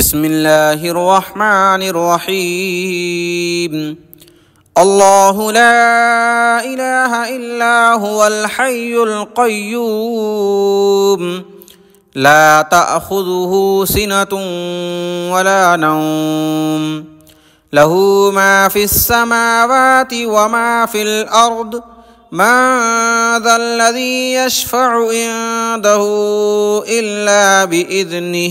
بسم الله الرحمن الرحيم الله لا إله إلا هو الحي القيوم لا تأخذه سنة ولا نوم له ما في السماوات وما في الأرض من ذا الذي يشفع عنده إلا بإذنه